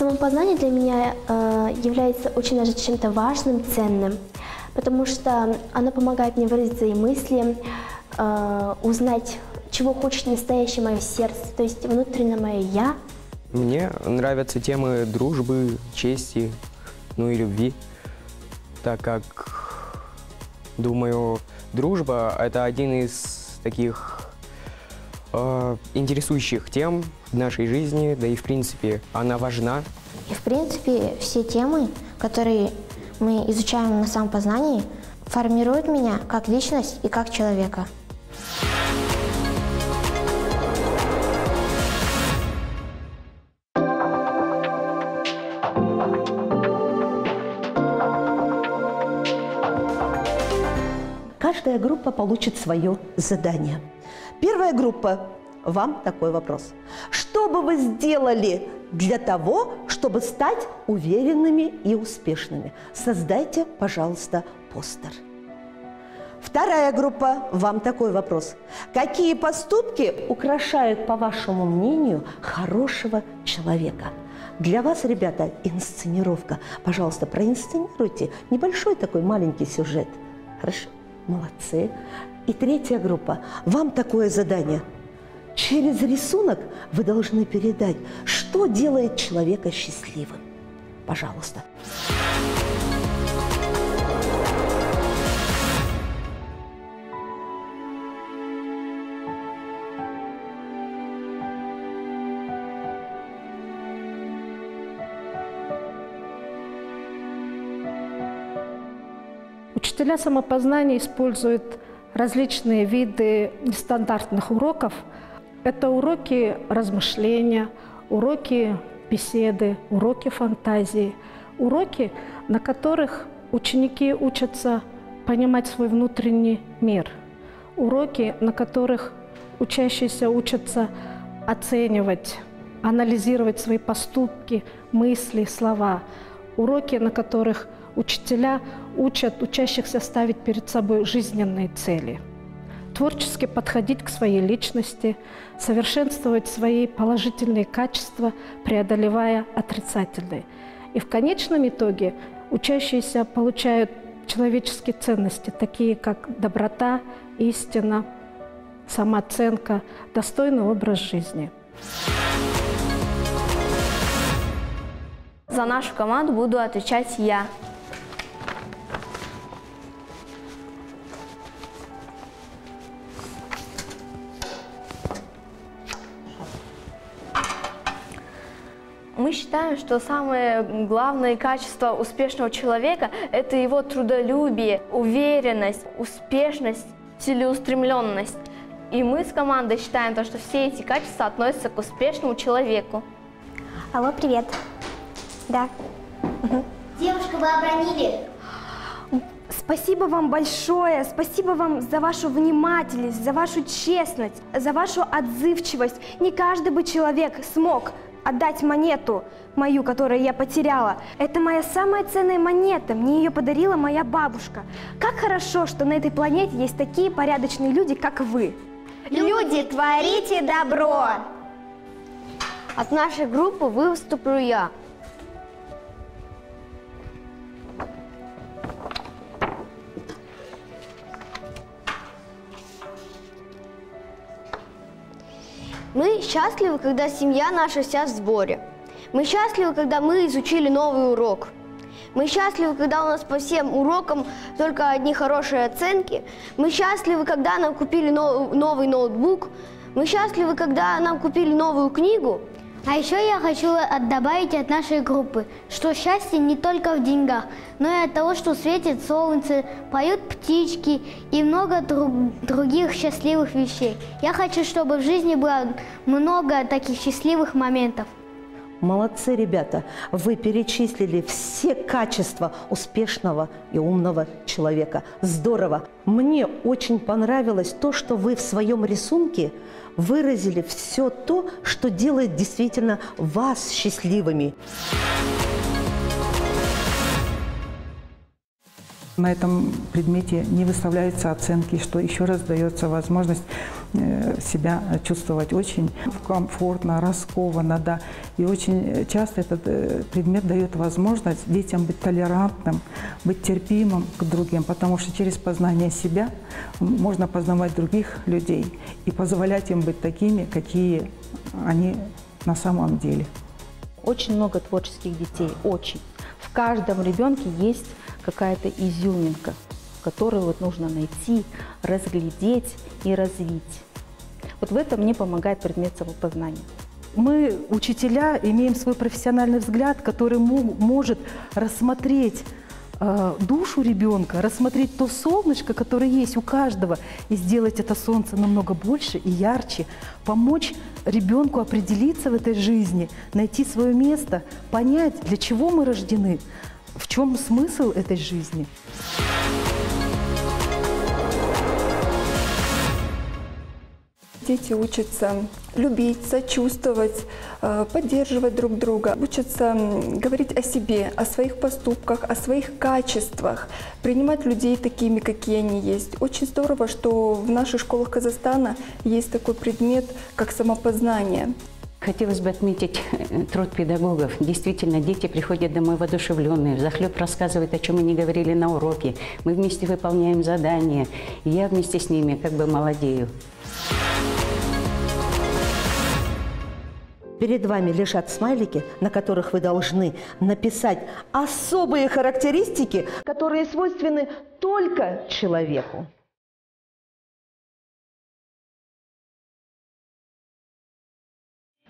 Самопознание для меня является очень даже чем-то важным, ценным, потому что оно помогает мне выразить свои мысли, узнать, чего хочет настоящее мое сердце, то есть внутреннее мое «я». Мне нравятся темы дружбы, чести, ну и любви, так как, думаю, дружба – это один из таких интересующих тем в нашей жизни, да и в принципе она важна. И в принципе все темы, которые мы изучаем на самопознании, формируют меня как личность и как человека. Каждая группа получит свое задание. Первая группа. Вам такой вопрос. Что бы вы сделали для того, чтобы стать уверенными и успешными? Создайте, пожалуйста, постер. Вторая группа. Вам такой вопрос. Какие поступки украшают, по вашему мнению, хорошего человека? Для вас, ребята, инсценировка. Пожалуйста, проинсценируйте небольшой такой маленький сюжет. Хорошо? Молодцы. И третья группа. Вам такое задание. Через рисунок вы должны передать, что делает человека счастливым. Пожалуйста. Учителя самопознания используют различные виды нестандартных уроков. Это уроки размышления, уроки беседы, уроки фантазии, уроки, на которых ученики учатся понимать свой внутренний мир, уроки, на которых учащиеся учатся оценивать, анализировать свои поступки, мысли, слова, уроки, на которых учителя учат учащихся ставить перед собой жизненные цели, творчески подходить к своей личности, совершенствовать свои положительные качества, преодолевая отрицательные. И в конечном итоге учащиеся получают человеческие ценности, такие как доброта, истина, самооценка, достойный образ жизни. За нашу команду буду отвечать я. Мы считаем, что самое главное качество успешного человека – это его трудолюбие, уверенность, успешность, целеустремленность. И мы с командой считаем, что все эти качества относятся к успешному человеку. Алло, привет. Да. Угу. Девушка, вы обронили. Спасибо вам большое, спасибо вам за вашу внимательность, за вашу честность, за вашу отзывчивость. Не каждый бы человек смог отдать монету мою, которую я потеряла. Это моя самая ценная монета, мне ее подарила моя бабушка. Как хорошо, что на этой планете есть такие порядочные люди, как вы. Люди, творите добро! От нашей группы выступлю я. Мы счастливы, когда семья наша вся в сборе. Мы счастливы, когда мы изучили новый урок. Мы счастливы, когда у нас по всем урокам только одни хорошие оценки. Мы счастливы, когда нам купили новый ноутбук. Мы счастливы, когда нам купили новую книгу. А еще я хочу добавить от нашей группы, что счастье не только в деньгах, но и от того, что светит солнце, поют птички и много других счастливых вещей. Я хочу, чтобы в жизни было много таких счастливых моментов. Молодцы, ребята! Вы перечислили все качества успешного и умного человека. Здорово! Мне очень понравилось то, что вы в своем рисунке выразили все то, что делает действительно вас счастливыми. На этом предмете не выставляются оценки, что еще раз дается возможность себя чувствовать очень комфортно, раскованно, да. И очень часто этот предмет дает возможность детям быть толерантным, быть терпимым к другим, потому что через познание себя можно познавать других людей и позволять им быть такими, какие они на самом деле. Очень много творческих детей, очень. В каждом ребенке есть какая-то изюминка, которую вот нужно найти, разглядеть и развить. Вот в этом мне помогает предмет самопознания. Мы, учителя, имеем свой профессиональный взгляд, который может рассмотреть душу ребенка, рассмотреть то солнышко, которое есть у каждого, и сделать это солнце намного больше и ярче, помочь ребенку определиться в этой жизни, найти свое место, понять, для чего мы рождены, в чем смысл этой жизни. Дети учатся любить, сочувствовать, поддерживать друг друга, учатся говорить о себе, о своих поступках, о своих качествах, принимать людей такими, какие они есть. Очень здорово, что в наших школах Казахстана есть такой предмет, как самопознание. Хотелось бы отметить труд педагогов. Действительно, дети приходят домой воодушевленные, взахлеб рассказывают, о чем они говорили на уроке. Мы вместе выполняем задания, и я вместе с ними как бы молодею. Перед вами лежат смайлики, на которых вы должны написать особые характеристики, которые свойственны только человеку.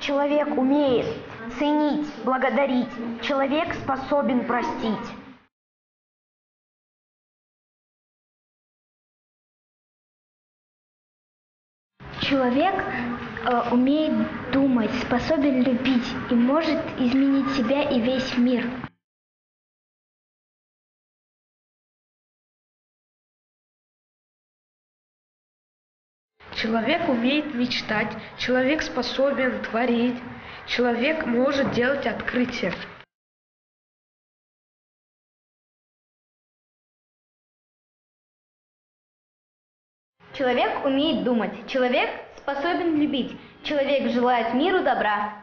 Человек умеет ценить, благодарить. Человек способен простить. Человек умеет думать, способен любить и может изменить себя и весь мир. Человек умеет мечтать, человек способен творить, человек может делать открытия. Человек умеет думать, человек способен любить, человек желает миру добра.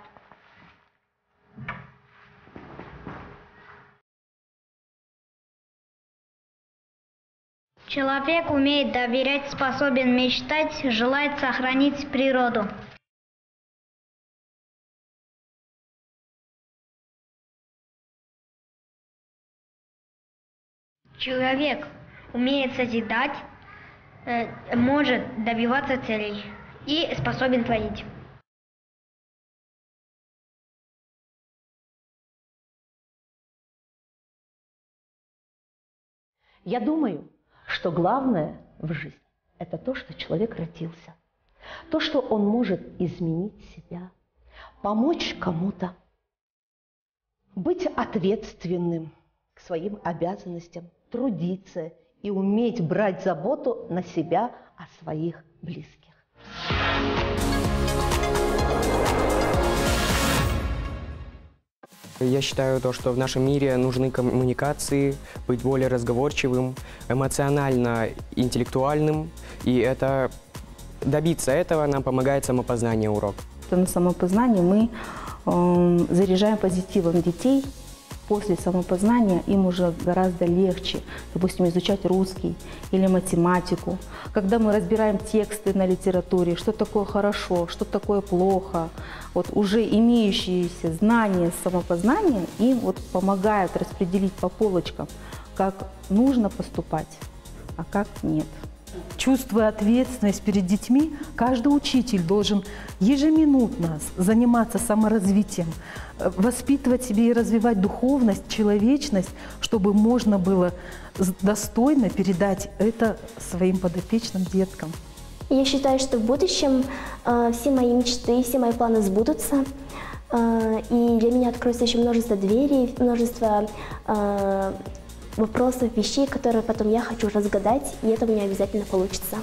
Человек умеет доверять, способен мечтать, желает сохранить природу. Человек умеет созидать, может добиваться целей и способен творить. Я думаю, что главное в жизни – это то, что человек родился. То, что он может изменить себя, помочь кому-то, быть ответственным к своим обязанностям, трудиться и уметь брать заботу на себя о своих близких. Я считаю, что в нашем мире нужны коммуникации, быть более разговорчивым, эмоционально интеллектуальным. И это, добиться этого нам помогает самопознание урок. На самопознании мы заряжаем позитивом детей. После самопознания им уже гораздо легче, допустим, изучать русский или математику. Когда мы разбираем тексты на литературе, что такое хорошо, что такое плохо, вот уже имеющиеся знания самопознания им вот помогают распределить по полочкам, как нужно поступать, а как нет. Чувствуя ответственность перед детьми, каждый учитель должен ежеминутно заниматься саморазвитием, воспитывать себе и развивать духовность, человечность, чтобы можно было достойно передать это своим подопечным деткам. Я считаю, что в будущем все мои мечты, все мои планы сбудутся. И для меня откроется еще множество дверей, множество вопросов, вещей, которые потом я хочу разгадать, и это у меня обязательно получится.